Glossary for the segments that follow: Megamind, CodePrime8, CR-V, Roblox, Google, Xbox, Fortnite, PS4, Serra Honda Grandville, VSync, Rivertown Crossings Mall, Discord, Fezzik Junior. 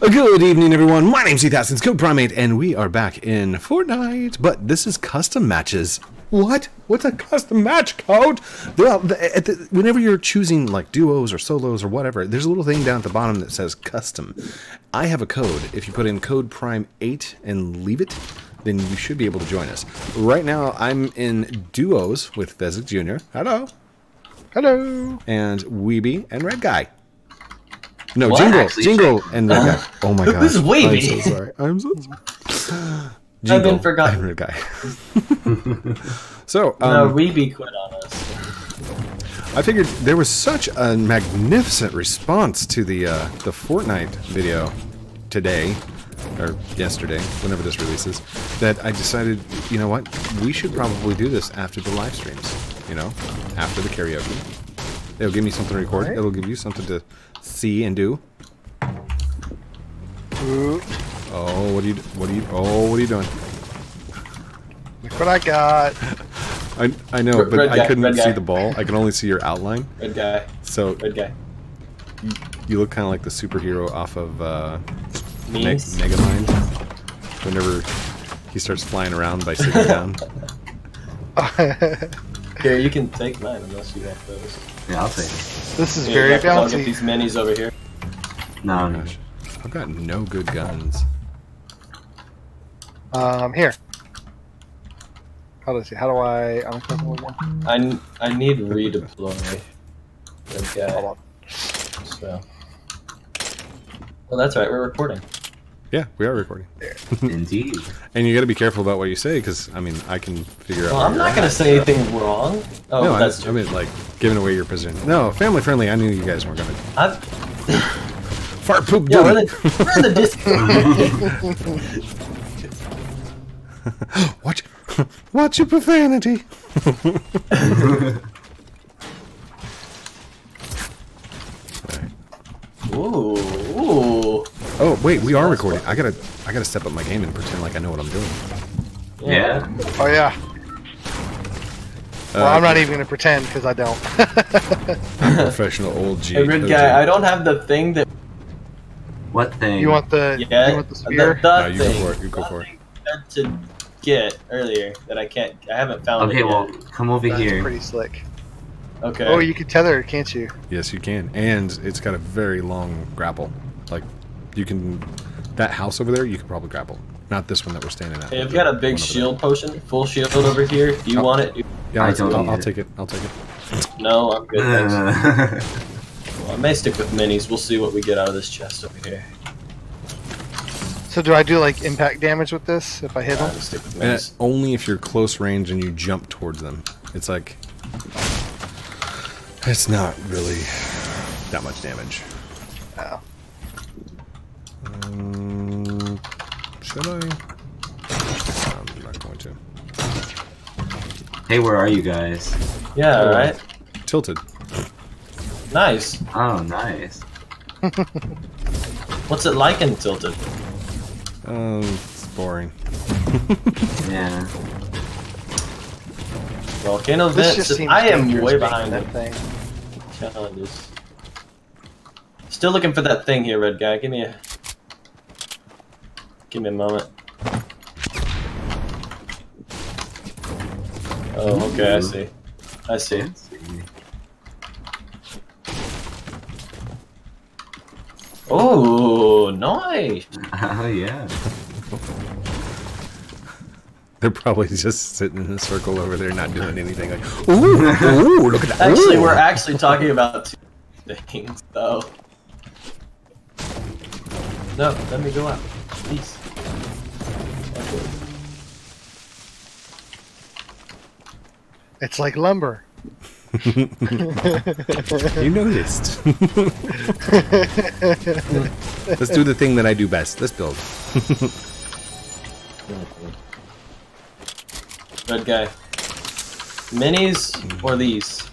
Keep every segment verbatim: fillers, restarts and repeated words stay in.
Good evening, everyone. My name's Ethan, it's CodePrime eight, and we are back in Fortnite. But this is custom matches. What? What's a custom match, Code? Well, the, at the, whenever you're choosing like duos or solos or whatever, there's a little thing down at the bottom that says custom. I have a code. If you put in CodePrime eight and leave it, then you should be able to join us. Right now, I'm in duos with Fezzik Junior Hello. Hello. And Weeby and Red Guy. No, what? Jingle, actually, Jingle, and Red uh, Guy. Oh my god. This is Weeby. I'm so sorry. I'm so sorry. Jingle, I've been forgotten. Red Guy. So, um, no, Weeby quit on us. I figured there was such a magnificent response to the uh, the Fortnite video today, or yesterday, whenever this releases, that I decided, you know what, we should probably do this after the live streams. You know, after the karaoke. It'll give me something to record. Right. It'll give you something to see and do. Ooh. Oh, what are you? What are you? Oh, what are you doing? Look what I got. I I know, red, but red I guy, couldn't see guy. the ball. I can only see your outline. Red guy. So. Red guy. You, you look kind of like the superhero off of uh, Me- Megamind. Whenever he starts flying around by sitting down. Here, you can take mine unless you want those. Yeah, I'll take it. This is yeah, very bouncy. I'll get these minis over here. No, oh no. Gosh. I've got no good guns. Um, here. How does it? How do I? I'm going one. I I need redeploy. Okay. Hold on. So. Well, that's right. We're recording. Yeah, we are recording. Indeed. And you got to be careful about what you say, because I mean, I can figure well, out. Well, I'm not going to say anything wrong. Oh, no, that's I, true. I mean, like giving away your position. No, family friendly. I knew you guys weren't going to. I've fart poop. Yeah, we're in the Discord. Watch, watch your profanity. Ooh. Ooh. Oh wait, we are recording. I gotta, I gotta step up my game and pretend like I know what I'm doing. Yeah. Oh yeah. Well, uh, I'm not even gonna pretend because I don't. I'm a professional old G. Hey, red guy, I don't have the thing that. What thing? You want the? Yeah. You want the spear? The, the no, you thing. go for it. You go for it. That to get earlier that I can't. I haven't found. Okay, it well, yet. come over That's here. Pretty slick. Okay. Oh, you can tether, can't you? Yes, you can. And it's got a very long grapple. Like, you can... That house over there, you can probably grapple. Not this one that we're standing at. Hey, I've got a big shield potion. Full shield over here. Do you oh. want it? Yeah, I don't I'll, I'll take it. I'll take it. No, I'm good, thanks. Well, I may stick with minis. We'll see what we get out of this chest over here. So do I do, like, impact damage with this if I hit yeah, them? Stick with minis. And only if you're close range and you jump towards them. It's like... It's not really that much damage. Oh. Um, should I? I'm not going to. Hey, where are you guys? Yeah, oh, right. Tilted. Nice. Oh, nice. What's it like in Tilted? Um, it's boring. Yeah. Volcano vents. I am way behind that thing. Challenges. Still looking for that thing here, red guy. Give me a, give me a moment. Oh, okay, I see. I see. Oh, nice. Oh yeah. They're probably just sitting in a circle over there, not doing anything. Like, ooh, ooh, look at that. Actually, ooh. We're actually talking about two things, though. No, let me go out. Please. Okay. It's like lumber. You noticed. Let's do the thing that I do best. Let's build. Red guy. Minis or these?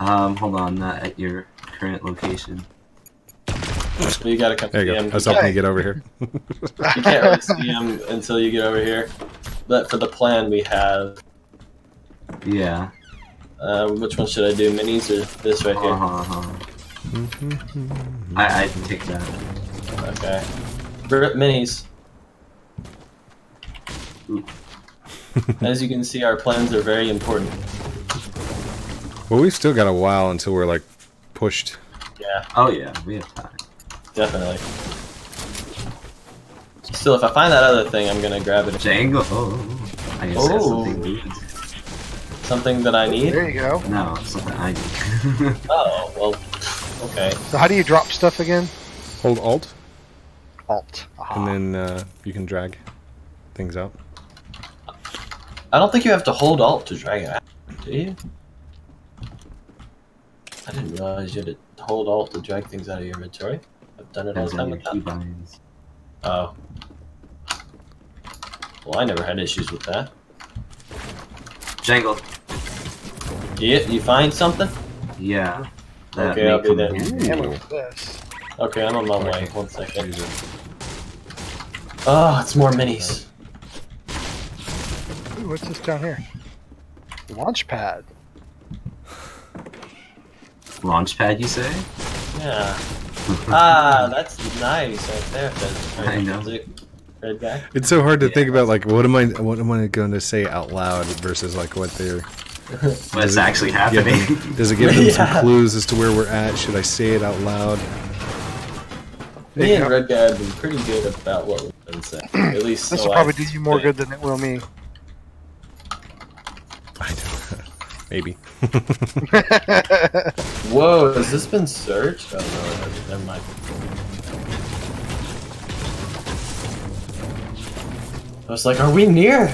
Um, hold on, not at your current location. So you gotta come there you to go. I was hoping to get over here. You can't really see him until you get over here. But for the plan we have... Yeah. Uh, which one should I do? Minis or this right here? Uh-huh. I, I take that. Okay. Rip minis. As you can see, our plans are very important. Well, we've still got a while until we're, like, pushed. Yeah. Oh, yeah. We have time. Definitely. Still, if I find that other thing, I'm going to grab it. Django. Oh. I guess that's something good. Something that I need? There you go. No, something I need. Oh, well, okay. So how do you drop stuff again? Hold Alt. Alt. Ah. And then uh, you can drag things out. I don't think you have to hold Alt to drag it out, do you? I didn't realize you had to hold Alt to drag things out of your inventory. I've done it all the time with that. Oh. Well, I never had issues with that. Jangle. Yeah, you find something? Yeah. Okay, I'll do that. Okay, I'm on my way. One second. Oh, it's more minis. Ooh, what's this down here? Launch pad. Launch pad, you say? Yeah. Ah, that's nice right there. That's I know. Red guy. It's so hard to yeah. think about, like, what am I, what am I going to say out loud versus like what they're. What's it, actually happening? Them, does it give them yeah. some clues as to where we're at? Should I say it out loud? Me and Red Guy have been pretty good about what we've been saying. At least this so will probably do you more good than it will me. I don't know. Maybe. Whoa, has this been searched? I don't know. Never mind. I was like, are we near?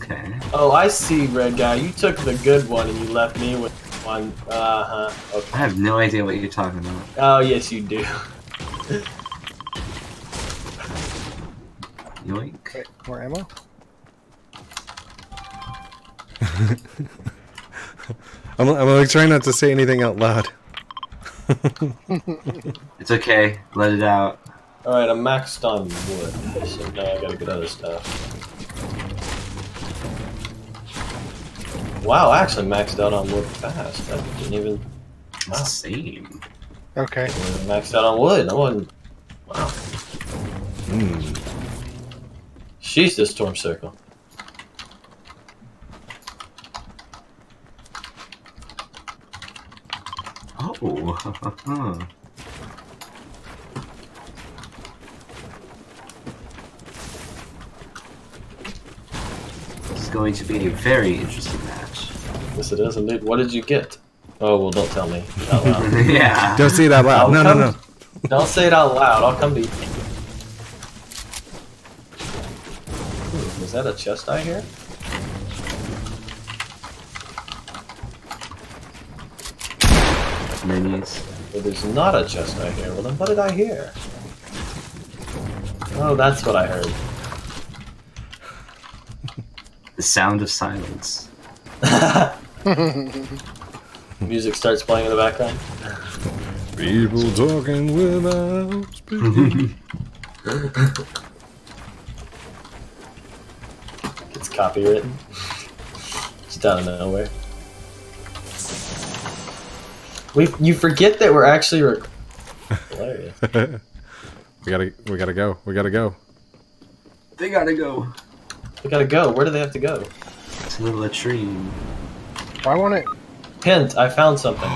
Okay. Oh, I see, Red Guy. You took the good one and you left me with one. Uh huh. Okay. I have no idea what you're talking about. Oh, yes, you do. Yoink. Wait, more ammo? I'm, I'm like trying not to say anything out loud. It's okay, let it out. Alright, I'm maxed on wood, so now I gotta get other stuff. Wow, I actually maxed out on wood fast. I didn't even. Wow. Same. Okay. I maxed out on wood. I wasn't. Wow. Mm. She's the storm circle. Oh. This is going to be a very interesting match. Yes, it is indeed. What did you get? Oh, well, don't tell me. Out loud. Yeah. Don't say it out loud. I'll no, no, no. Don't say it out loud. I'll come to you. Ooh, is that a chest I hear? Minis. Well, there's not a chest I hear. Well, then what did I hear? Oh, that's what I heard. The sound of silence. Music starts playing in the background. People talking without speaking. It's copywritten. Just out of nowhere. We, you forget that we're actually rec hilarious. we gotta, we gotta go. We gotta go. They gotta go. They gotta go. Where do they have to go? It's a little latrine. Why won't it? Hint, I found something.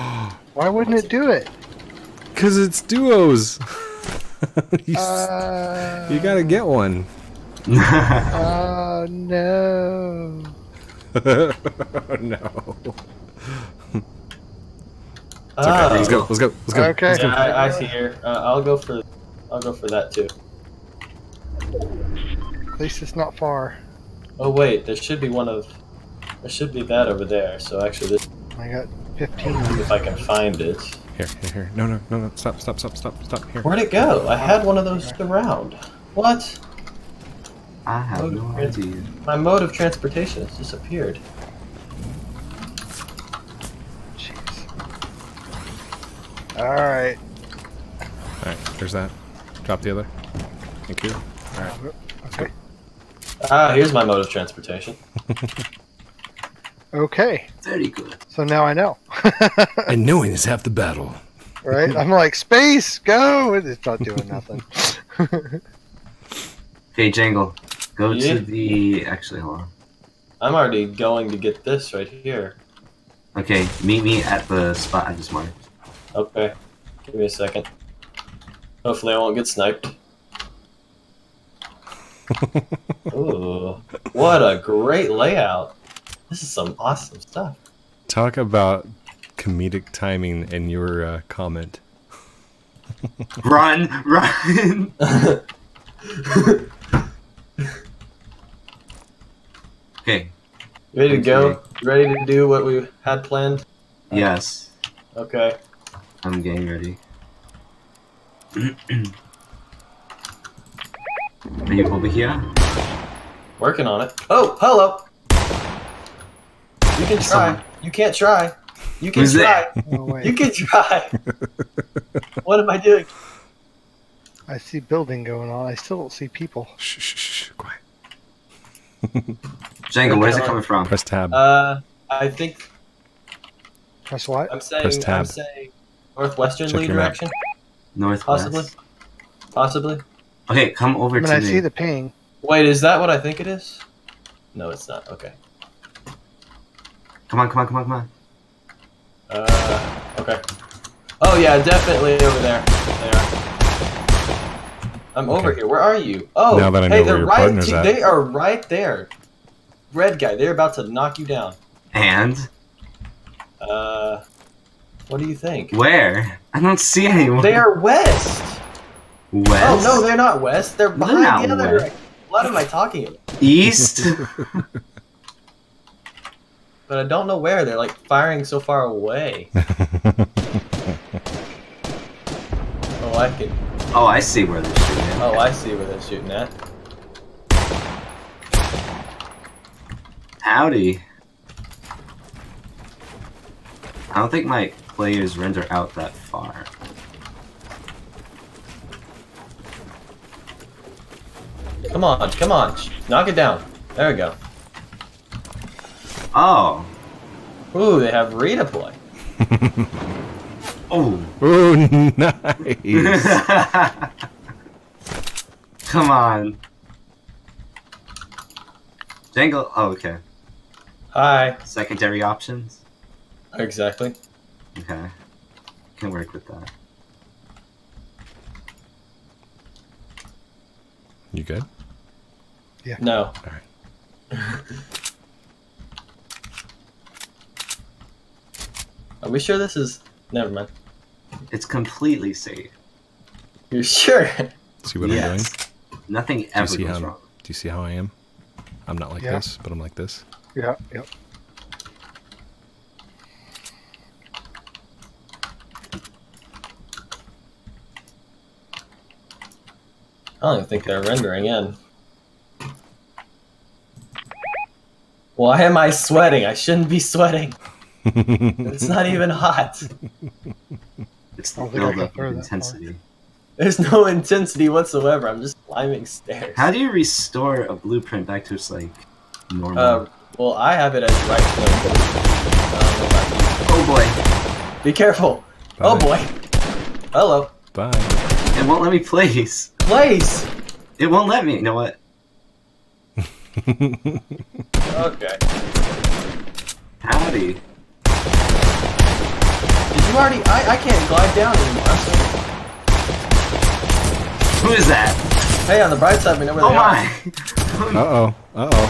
Why wouldn't it do it? Cause it's duos. you, uh... you gotta get one. Oh no. No. It's okay. Uh, let's go. Let's go. Let's go. Okay. Let's go. Yeah, I, I see here. Uh, I'll go for, I'll go for that too. At least it's not far. Oh wait, there should be one of, there should be that over there. So actually, this. I got fifteen. If I can find it. Here, here, here. No, no, no, no. Stop, stop, stop, stop, stop. Here. Where'd it go? I had one of those around. What? I have no idea. My mode of transportation has disappeared. Alright. Alright, there's that. Drop the other. Thank you. Alright. Let's go. Ah, here's my mode of transportation. Okay. Very good. So now I know. And knowing is half the battle. Right? I'm like, space, go! It's not doing nothing. Hey, Jangle, go yeah. to the... Actually, hold on. I'm already going to get this right here. Okay, meet me at the spot I just marked. Okay. Give me a second. Hopefully I won't get sniped. Ooh, what a great layout. This is some awesome stuff. Talk about comedic timing in your uh, comment. Run! Run! Okay. You ready to go? You ready to do what we had planned? Yes. Okay. I'm getting ready. Are you over here? Working on it. Oh, hello! You can try. You can't try. You can Who's try. No, you can try. What am I doing? I see building going on. I still don't see people. Shh, shh, shh. Quiet. Django, where's it coming from? Press tab. Uh, I think... Press what? I'm saying, Press tab. I'm saying northwesterly direction. Northwest. Possibly. Possibly. Okay, come over to me. I see the ping. Wait, is that what I think it is? No, it's not. Okay. Come on, come on, come on, come on. Uh, okay. Oh yeah, definitely over there. They are. I'm okay. over here. Where are you? Oh, now that I know hey, where your right partner's at. They are right there. Red guy, they're about to knock you down. And? Uh, what do you think? Where? I don't see anyone. They are west. West? Oh no, they're not west. They're behind the other direction. What am I talking about? East? But I don't know where. They're like firing so far away. Oh, I can. Oh, I see where they're shooting at. Oh, I see where they're shooting at. Howdy. I don't think my players render out that far. Come on, come on. Knock it down. There we go. Oh. Ooh, they have Rita play. Oh. Ooh, nice. Come on. Jangle. Oh, okay. Hi. Secondary options? Exactly. Okay. Can work with that. You good? Yeah. No. Alright. Are we sure this is... Never mind. It's completely safe. You're sure? See what yes. I'm doing? Nothing ever do goes how, wrong. Do you see how I am? I'm not like yeah. this, but I'm like this. Yeah, yep. I don't even think they're rendering in. Why am I sweating? I shouldn't be sweating. It's not even hot. It's the build-up of intensity. There's no intensity whatsoever. I'm just climbing stairs. How do you restore a blueprint back to its like normal? Uh, well, I have it as right click. Oh boy! Be careful! Bye. Oh boy! Hello. Bye. It won't let me place. Place. It won't let me. You know what? Okay. Howdy. You already- I, I can't glide down anymore. Who is that? Hey, on the bright side, we know where oh they my. Are. Uh-oh. Uh-oh.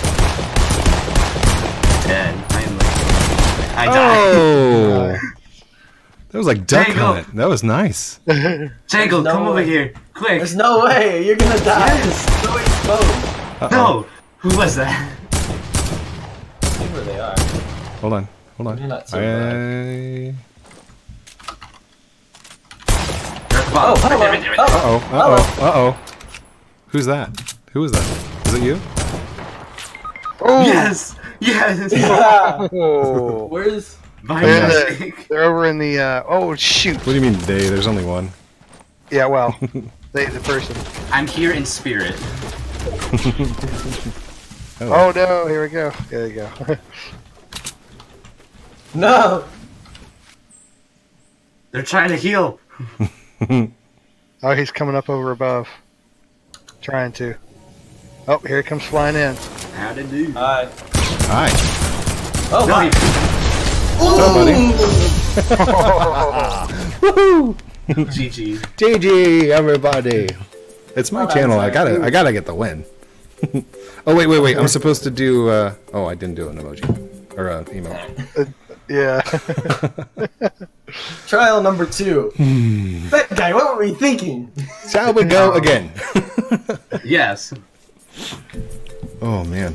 Dead. I am like... I died. Oh! That was like duck Jangle. Hunt. That was nice. Jangle, no come way. Over here. Quick. There's no way. You're gonna die. Yes. No exposed. Uh-oh. No! Who was that? I see where they are. Hold on. Hold on. You're not so I... Oh, hello. Uh-oh, uh-oh, uh-oh. Who's that? Who is that? Is it you? Oh. Yes! Yes! Yeah. Oh. Where's... They're, they're over in the, uh... Oh, shoot! What do you mean they? There's only one. Yeah, well, they, the person. I'm here in spirit. Oh. Oh, no, here we go. There you go. No! They're trying to heal! Oh, he's coming up over above. Trying to. Oh, here he comes flying in. How to do? Hi. Hi. Oh, hi. What's up, buddy? Woohoo! G G. G G, everybody. It's my oh, channel. I gotta, I gotta get the win. Oh wait, wait, wait! I'm supposed to do. Uh, oh, I didn't do an emoji or an emoji. Yeah. Trial number two. Hmm. That guy. What were we thinking? Shall we go again? Yes. Oh man.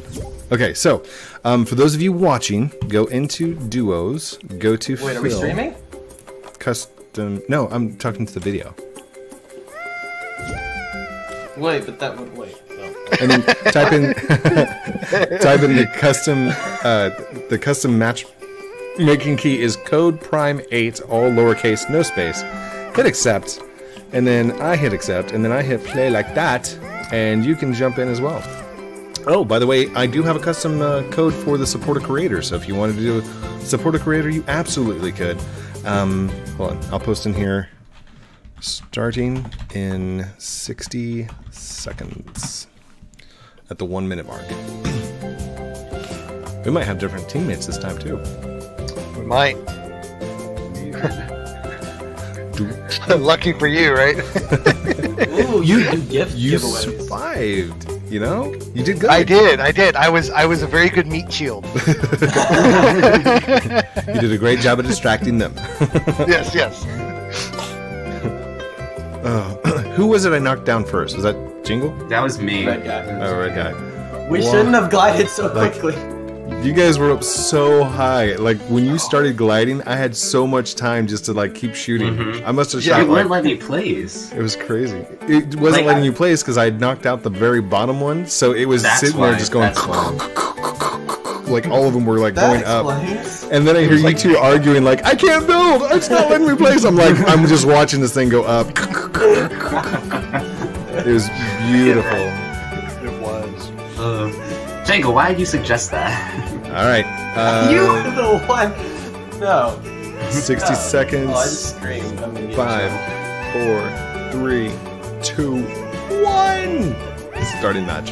Okay, so um, for those of you watching, go into duos. Go to. Wait, Phil. Are we streaming? Custom. No, I'm talking to the video. Wait, but that would wait. And then type in type in the custom uh, the custom matchmaking key is code prime eight, all lowercase, no space. Hit accept, and then I hit accept, and then I hit play like that, and you can jump in as well. Oh, by the way, I do have a custom uh, code for the supporter creator, so if you wanted to do a supporter creator, you absolutely could. Um, hold on, I'll post in here starting in sixty seconds. At the one minute mark. We might have different teammates this time too. We might. Lucky for you, right? Ooh, you you, gift you survived. You know, you did good. I did. I did. I was I was a very good meat shield. You did a great job of distracting them. Yes, yes. Oh. Who was it I knocked down first? Was that Jingle? That was me. Red guy. Oh, red guy. We wow. shouldn't have glided so like, quickly. You guys were up so high. Like when you started gliding, I had so much time just to like keep shooting. Mm-hmm. I must have shot. Yeah, it wouldn't like, let me place. It was crazy. It wasn't like, letting I, you place because I had knocked out the very bottom one, so it was sitting why, there just going. Like all of them were like going up, and then I hear you two arguing like, I can't build, it's not letting me place. I'm like, I'm just watching this thing go up. It was beautiful. It was. Uh, Jango, why did you suggest that? All right. Uh, you were the one. No. sixty no. seconds. Oh, I just screamed. I'm gonna get Five, four, three, two, one. Starting match.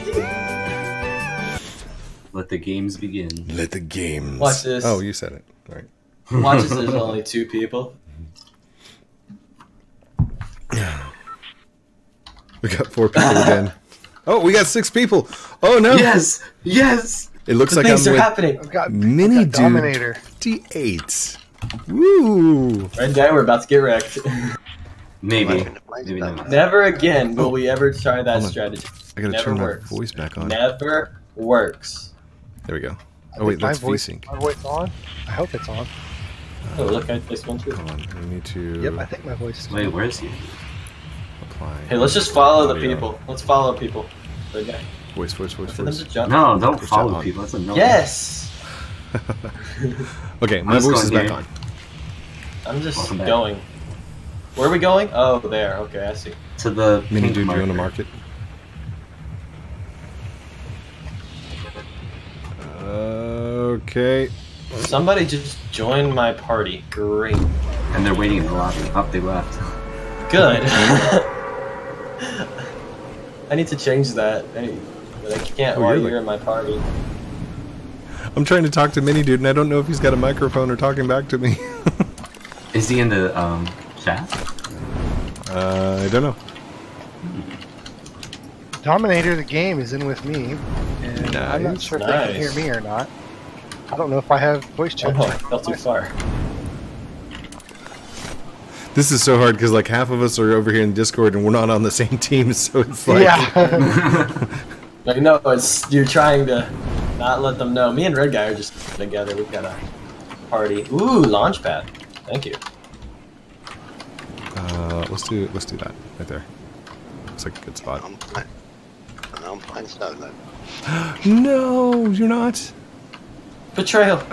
Let the games begin. Let the games. Watch this. Oh, you said it. All right. Watch this. There's only two people. We got four people again. Oh, we got six people. Oh no. Yes. Yes. It looks the like things I'm are with happening. I've got, mini I've got Dominator. D eight. Woo. Red guy, we're about to get wrecked. Maybe. Maybe not. Never again will oh. we ever try that Hold strategy. I gotta Never turn works. my voice back on. Never works. There we go. Oh wait, that's VSync. My voice on? I hope it's on. Uh, oh look, I placed one too. Come on, we need to. Yep, I think my voice is. Wait, where is he? Apply. Hey, let's just follow audio. the people. Let's follow people. Okay. Voice, voice, voice, voice. No, don't Push follow people. That's a no. Yes. Okay, my voice is here. back on. I'm just Welcome going. Back. Where are we going? Oh, there. Okay, I see. To the mini dude. You want to market? Okay. Somebody just joined my party. Great. And they're waiting in the lobby. Up they left. Good. I need to change that. I, but I can't oh, while really? you're in my party. I'm trying to talk to Mini Dude, and I don't know if he's got a microphone or talking back to me. Is he in the um, chat? Uh, I don't know. Dominator the game is in with me. And nice. I'm not sure if nice. they can hear me or not. I don't know if I have voice chat. Oh, I fell too far. This is so hard because like half of us are over here in Discord and we're not on the same team, so it's like yeah. Like no, it's you're trying to not let them know. Me and Red Guy are just together. We've got a party. Ooh, launchpad. Thank you. Uh, let's do let's do that right there. It's like a good spot. I'm playing. I'm playing solo. No, you're not. Betrayal.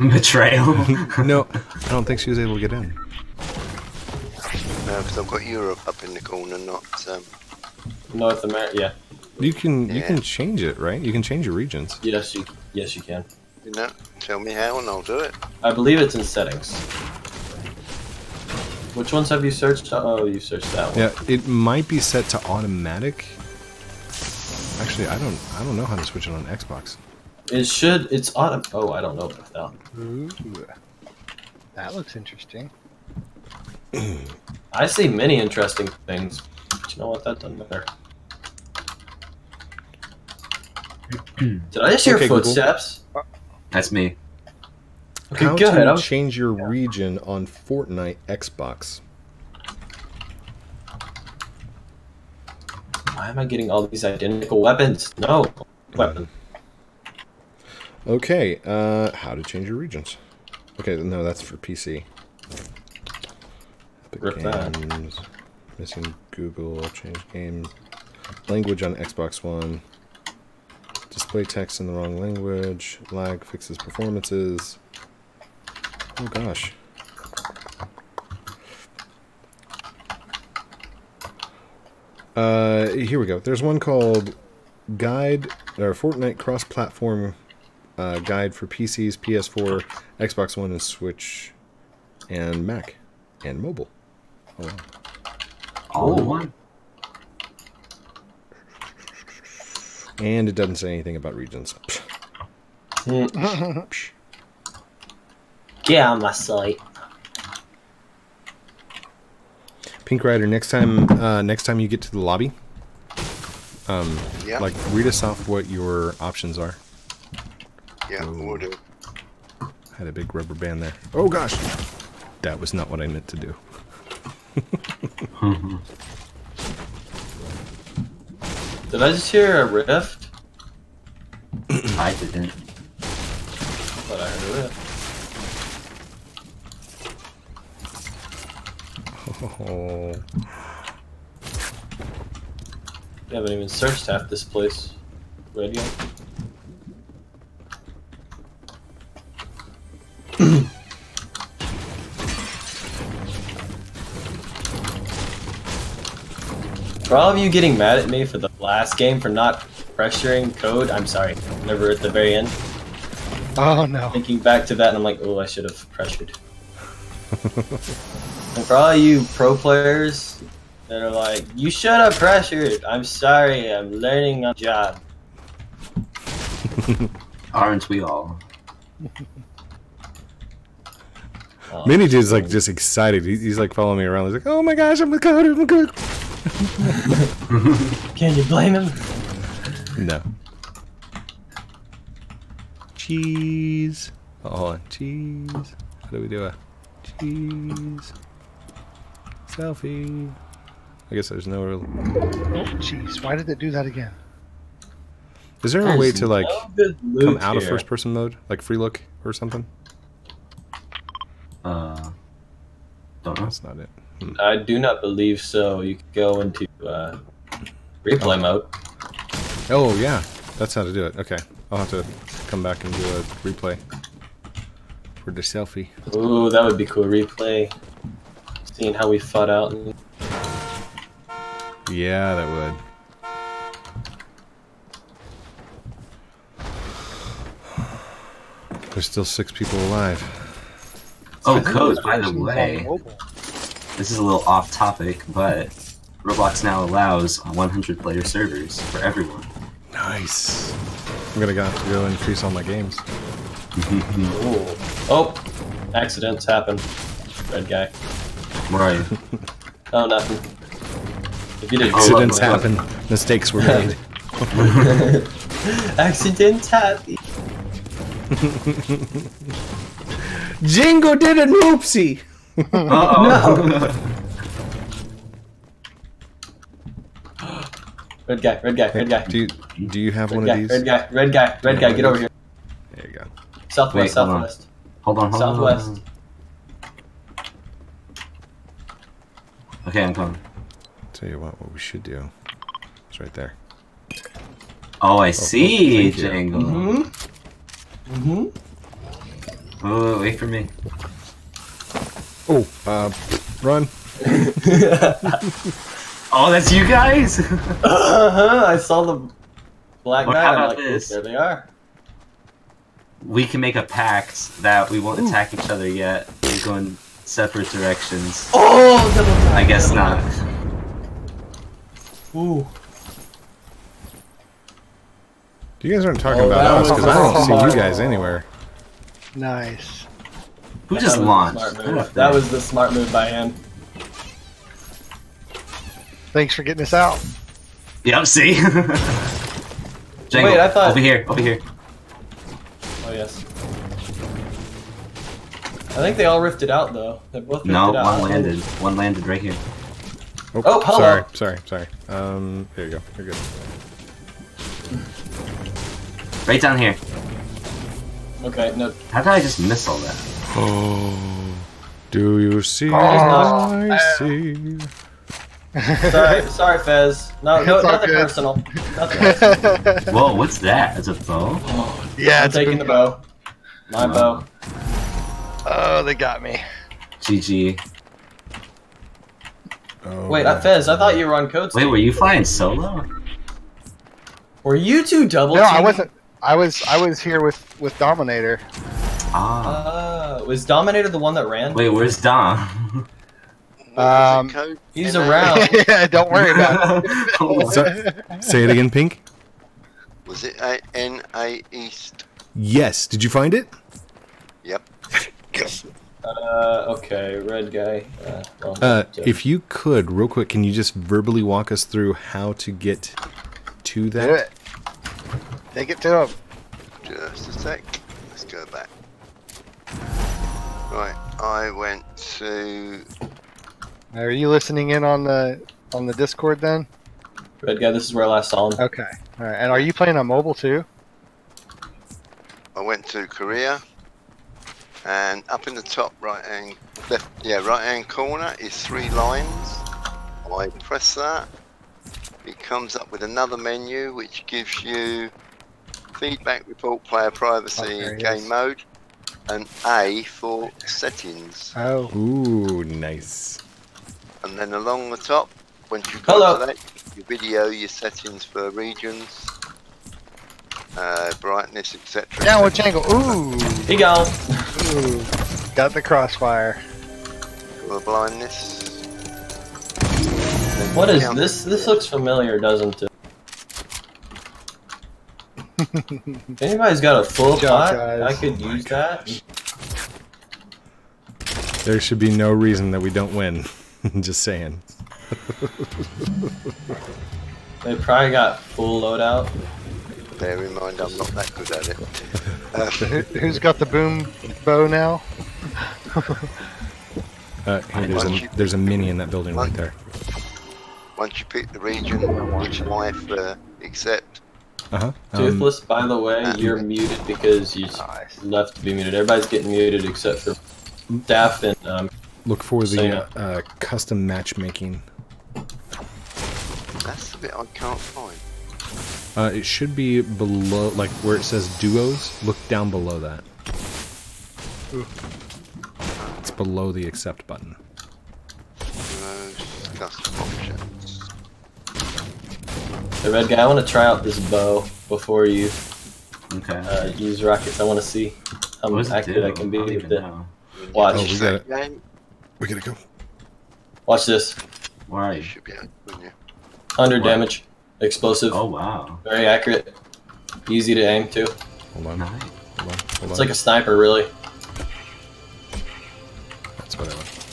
Betrayal. No, I don't think she was able to get in. No, because I've got Europe up in the corner, not um... North America. Yeah. You can yeah. you can change it, right? You can change your regions. Yes, you yes you can. You know, tell me how, and I'll do it. I believe it's in settings. Which ones have you searched? Oh, you searched that one. Yeah, it might be set to automatic. Actually, I don't. I don't know how to switch it on Xbox. It should. It's auto. Oh, I don't know about that. Ooh, that looks interesting. I see many interesting things. But you know what? That doesn't matter. Did I just hear okay, footsteps? Google. That's me. Okay, How go to ahead. change your region on Fortnite Xbox? Why am I getting all these identical weapons? No weapon. Okay, uh, how to change your regions? Okay, no, that's for P C. Rip games, that. Missing Google, change game, language on Xbox One. Display text in the wrong language. Lag fixes performances. Oh gosh. Uh, here we go. There's one called Guide or Fortnite Cross-Platform uh, Guide for P Cs, P S four, Xbox One, and Switch, and Mac, and mobile. Oh, wow. All in one. And it doesn't say anything about regions. Get on my site. Pink Rider, next time, uh, next time you get to the lobby, um, yeah. like read us off what your options are. Yeah, oh, we'll do. Had a big rubber band there. Oh gosh, that was not what I meant to do. mm-hmm. Did I just hear a rift? I didn't. But I heard a rift. Oh. We haven't even searched half this place. Radio. For all of you getting mad at me for the last game for not pressuring code, I'm sorry. Never at the very end. Oh no. Thinking back to that, and I'm like, oh, I should have pressured. And for all you pro players that are like, you should have pressured. I'm sorry. I'm learning on the job. Aren't we all? Oh, Mini dude's like just excited. He's like following me around. He's like, oh my gosh, I'm with code. I'm with code. Can you blame him? No. Cheese. Oh, cheese. How do we do a cheese selfie? I guess there's no real. Oh, cheese. Why did it do that again? Is there there's a way to like no come out here. of first-person mode, like free look or something? Uh, don't know. That's not it. Hmm. I do not believe so. You could go into uh, replay oh. mode. Oh yeah, that's how to do it. Okay, I'll have to come back and do a replay for the selfie. Ooh, that would be cool. Replay, seeing how we fought out. And... yeah, that would. There's still six people alive. Oh, Code, by the way. This is a little off topic, but Roblox now allows one hundred player servers for everyone. Nice. I'm gonna have to go increase all my games. Oh, accidents happen. Red guy. Right. Oh, nothing. If you didn't accidents oh, look, happen. Look. Mistakes were made. Accidents happen. Jingo did an oopsie. Uh-oh. No. Red guy, red guy, red guy. Hey, do you, do you have red one guy, of these? Red guy, red guy, red guy, get over here. There you go. Southwest, Wait, southwest. Hold on, hold on. Hold southwest. On. Okay, I'm coming. Tell you what, what we should do is right there. Oh, I oh, see, Django. Mm-hmm. Mm-hmm. Oh, wait for me. Oh, uh, run. Oh, that's you guys? Uh-huh, I saw the black guy. How about like, this? There they are. We can make a pact that we won't Ooh. attack each other yet. We're going separate directions. Oh, double time. I guess not. Ooh. You guys aren't talking oh, about us because I don't see hard. you guys anywhere. Nice. Who that just launched? Was that was the smart move by him. Thanks for getting us out. Yep, see? Django, wait, I thought... over here, over here. Oh, yes. I think they all rifted out, though. They both rifted no, out. one landed. One landed right here. Oh, oh hello. Sorry, sorry, sorry. Um, here you go. You're good. Right down here. Okay, no. How did I just miss all that? Oh, do you see what oh, I see? sorry, sorry, Fez. No, no nothing good. personal. Nothing personal. Whoa, what's that? Is it a bow? Oh, yeah, I'm it's taking the bow. My oh. bow. Oh, they got me. G G. Oh, Wait, uh, Fez, I thought you were on code. Wait, were you flying solo? Were you two double? No, I wasn't. I was. I was here with with Dominator. Ah. Uh, was Dominator the one that ran? Wait, where's Dom? Um, he's around. Yeah, don't worry about it. Say it again, Pink. Was it I N I East? Yes. Did you find it? Yep. Uh, okay, red guy. Uh, well, uh, if you could, real quick, can you just verbally walk us through how to get to that? Do it. Take it to him. Just a sec. Let's go back. Right, I went to... Are you listening in on the on the Discord then? Red guy, this is where I last saw him. Okay. All right. And are you playing on mobile too? I went to Korea, and up in the top right hand, left, yeah, right hand corner is three lines. I press that. It comes up with another menu which gives you feedback, report, player privacy, oh, game is. mode, and A for settings. Oh. Ooh, nice. And then along the top, once you go to that, your video, your settings for regions, uh, brightness, et cetera. Downward angle. Ooh. Here you go. Ooh. Got the crossfire. Color blindness. What is this? This looks familiar, doesn't it? Anybody's got a full pot? I could use that. There should be no reason that we don't win. Just saying. They probably got full loadout. Bear in mind, I'm not that good at it. Uh, who's got the boom bow now? uh, hey, there's, a, there's a mini in that building right there. Once you pick the region, which life uh, accept. Uh-huh. Um, Toothless, by the way, you're muted because you nice. left to be muted. Everybody's getting muted except for Daff and... Um, Look for the so, yeah. uh, custom matchmaking. That's the bit I can't find. Uh, it should be below, like where it says duos. Look down below that. Ooh. It's below the accept button. Duos, custom options. Hey, Red Guy, I want to try out this bow before you okay. uh, use rockets. I want to see how active I can be with it. Watch. Oh, we got it. We gotta go. Watch this. Why? one hundred damage. Explosive. Oh, wow. Very accurate. Easy to aim, too. Hold on. Hold on. Hold on. It's like a sniper, really. That's what I want.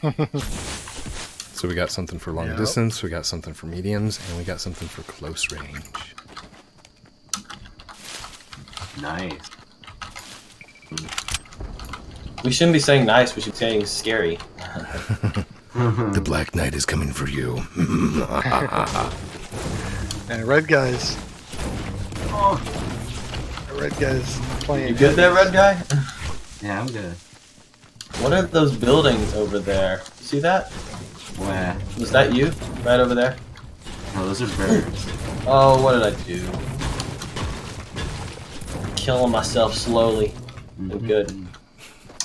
Give me that one. So we got something for long yep. distance, we got something for mediums, and we got something for close range. Nice. We shouldn't be saying nice, we should be saying scary. The Black Knight is coming for you. And red guys. Oh. Red guys playing. You good there, red guy? Yeah, I'm good. What are those buildings over there? You see that? Where? Was that you? Right over there? No, those are birds. Oh, what did I do? I'm killing myself slowly. I'm good.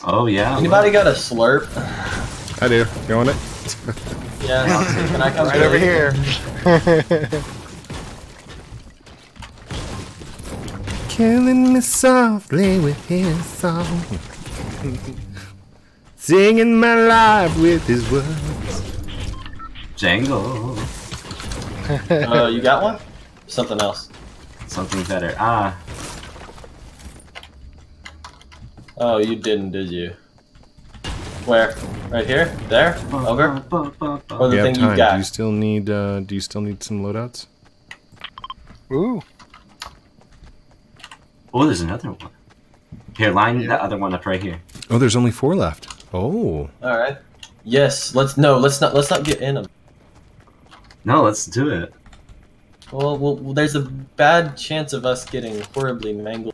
Oh yeah. Anybody got a slurp? I do. You want it? Yeah. Can I come right over here? Killing me softly with his song. Singing my life with his words. Django. uh, you got one? Something else. Something better. Ah. Oh, you didn't, did you? Where? Right here? There? Over? Or the you thing you got? Do you still need? Uh, do you still need some loadouts? Ooh. Oh, there's another one. Here, line yeah. the other one up right here. Oh, there's only four left. Oh. All right. Yes. Let's no. Let's not. Let's not get in them. No, let's do it. Well, well, there's a bad chance of us getting horribly mangled.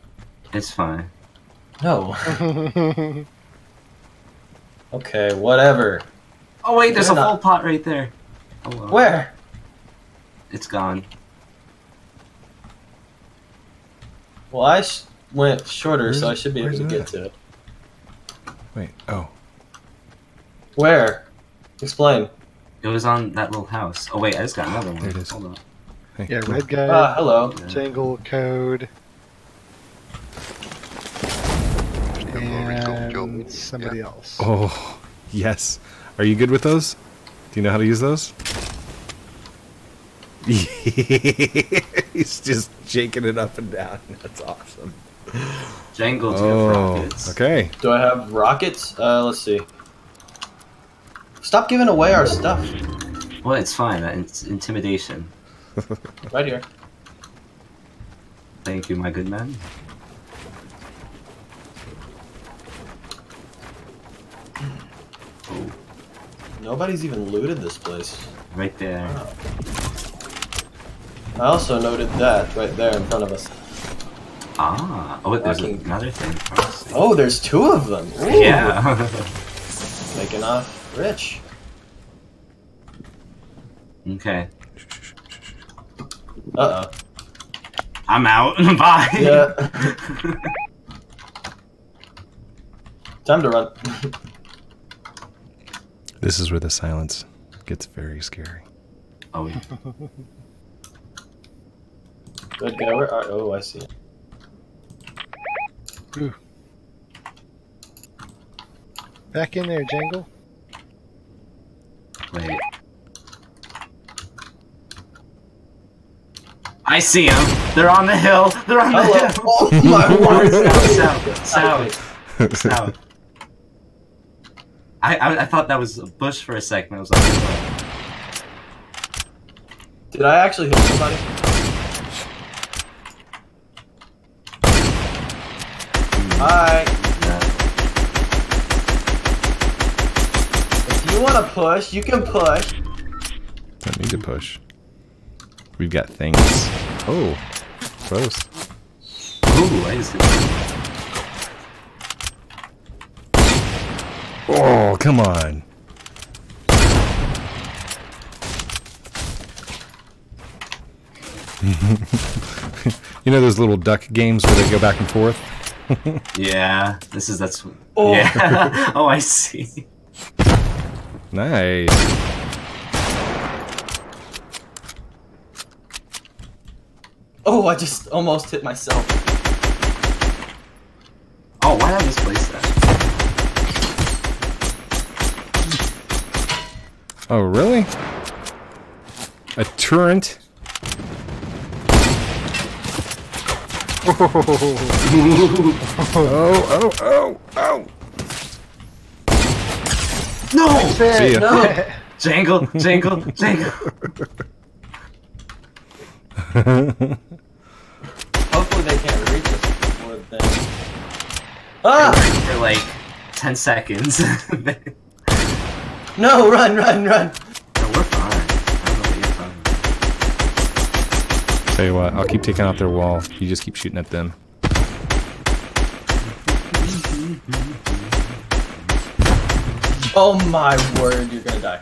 It's fine. No. Okay, whatever. Oh wait, there's You're a not... full pot right there. Oh, well. Where? It's gone. Well, I sh went shorter, Where's so I should be able to that? get to it. Wait, oh. Where? Explain. It was on that little house. Oh wait, I just got another one. There it is. Hold on. Hey, yeah, red guy. Ah, hello. Jangle code. And somebody yeah. else. Oh, yes. Are you good with those? Do you know how to use those? He's just shaking it up and down. That's awesome. Jangles oh, have rockets. Okay. Do I have rockets? Uh, let's see. Stop giving away our stuff. Well, it's fine. It's intimidation. Right here. Thank you, my good man. Nobody's even looted this place. Right there. Wow. I also noted that right there in front of us. Ah. Oh, wait, there's Walking. another thing. Oh, there's two of them. Ooh. Yeah. Making off rich. Okay. Uh-oh. I'm out. Bye. Yeah. Time to run. This is where the silence gets very scary. Oh, yeah. Good guy, where are- oh, I see. Ooh. Back in there, Jangle. Wait. I see them! They're on the hill! They're on Hello. the hill! Oh my word! South, south, south. I, I I thought that was a bush for a second. I was like, did I actually hit somebody? Hi. No. If you want to push, you can push. Don't need to push. We've got things. Oh, close. Ooh, I just hit. Oh, come on. You know those little duck games where they go back and forth? Yeah, this is that's Oh, yeah. Oh, I see. Nice. Oh, I just almost hit myself. Oh, why not misplace that? Oh, really? A turret? Oh, oh, oh, oh! No! See ya. No! Jangle, jangle, jangle! Hopefully they can't reach us before then. Ah! For like ten seconds. No, run, run, run! No, we're fine. I don't know what you're talking about. Tell you what, I'll keep taking out their wall. You just keep shooting at them. Oh my word, you're gonna die.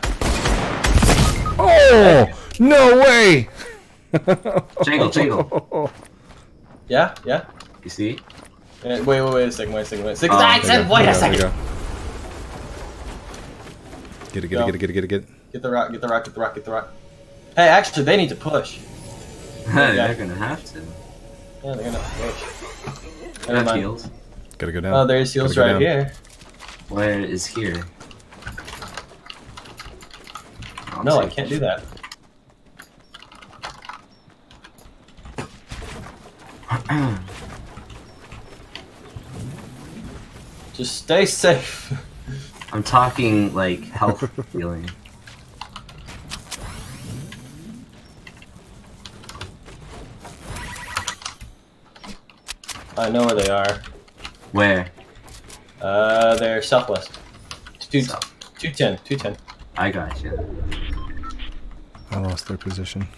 Oh! No way! Jangle, jangle. Yeah, yeah. You see? Wait, wait, wait a second, wait a second, wait a second. I said, wait a second! Get it, get it, get it, get it, get it, get it. Get the rock, get the rock, get the rock, get the rock. Hey, actually, they need to push. Hey, they're gonna have to. Yeah, they're gonna switch. Never mind. Heals. Gotta go down. Oh, there's heals right here. Where is here? I'm no, I can't do that. Just stay safe. I'm talking like health healing. I know where they are. Where? Uh, they're southwest. Two, South. two ten, two ten. I got you. I lost their position.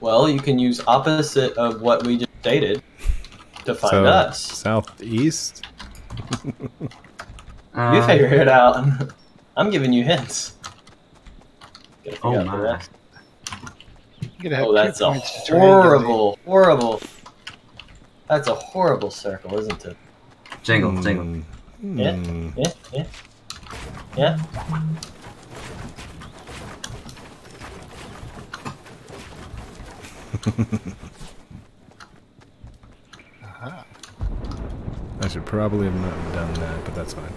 Well, you can use opposite of what we just stated to find so, us. Southeast? um, you figure it out. I'm giving you hints. Oh my. Oh, that's a horrible, horrible. That's a horrible circle, isn't it? Jingle, mm. jingle. Mm. Yeah, yeah, yeah. Yeah. uh-huh. I should probably have not done that, but that's fine.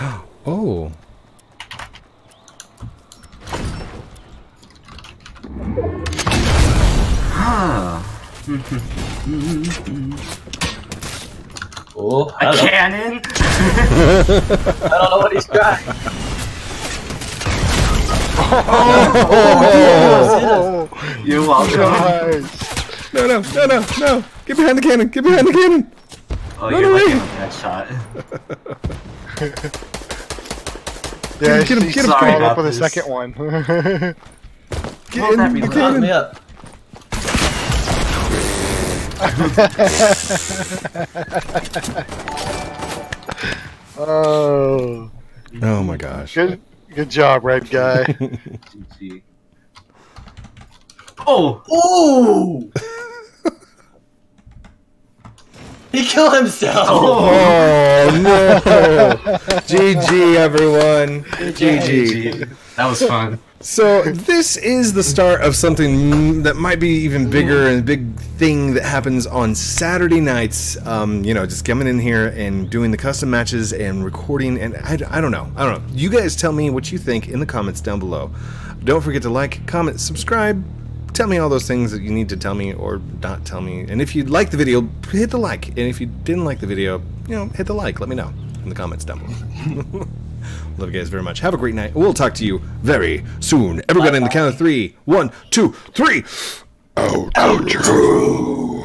Oh! Oh, a cannon! I don't know what he's got. Oh, oh, oh, you're welcome. No, no, no, no, no! Get behind the cannon! Get behind the cannon! Oh, Run you're away. Looking at that shot. Yeah, get him! Get him! Get him! Come up with a second one. Get oh, in the cannon! Me up. Oh! Oh my gosh! Good, good job, red guy. G G. Oh! Oh! He killed himself. Oh no! G G, everyone. G G. That was fun. So this is the start of something that might be even bigger and a big thing that happens on Saturday nights. Um, you know, just coming in here and doing the custom matches and recording. And I, I don't know. I don't know. You guys tell me what you think in the comments down below. Don't forget to like, comment, subscribe. Tell me all those things that you need to tell me or not tell me. And if you like the video, hit the like. And if you didn't like the video, you know, hit the like. Let me know in the comments down below. Love you guys very much. Have a great night. We'll talk to you very soon. Everybody, bye-bye. In the count of three. One, two, three. Outro. Outro.